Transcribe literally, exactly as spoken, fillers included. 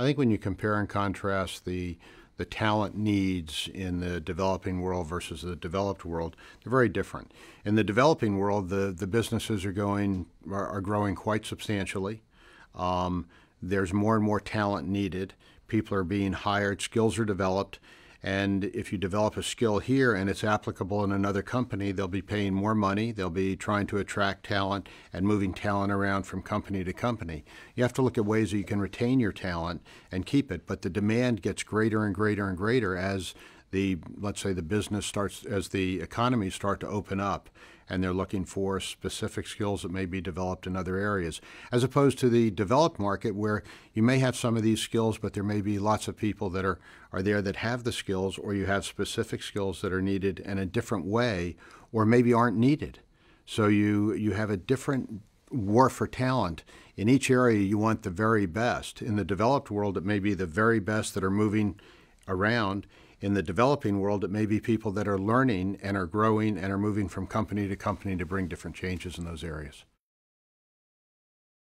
I think when you compare and contrast the the talent needs in the developing world versus the developed world, they're very different. In the developing world, the, the businesses are going are, are growing quite substantially. Um, there's more and more talent needed. People are being hired, skills are developed, and if you develop a skill here and it's applicable in another company, they'll be paying more money, they'll be trying to attract talent and moving talent around from company to company. You have to look at ways that you can retain your talent and keep it, but the demand gets greater and greater and greater as the, let's say the business starts, as the economies start to open up, and they're looking for specific skills that may be developed in other areas, as opposed to the developed market where you may have some of these skills, but there may be lots of people that are, are there that have the skills, or you have specific skills that are needed in a different way, or maybe aren't needed. So you, you have a different war for talent. In each area, you want the very best. In the developed world, it may be the very best that are moving around. In the developing world, it may be people that are learning and are growing and are moving from company to company to bring different changes in those areas.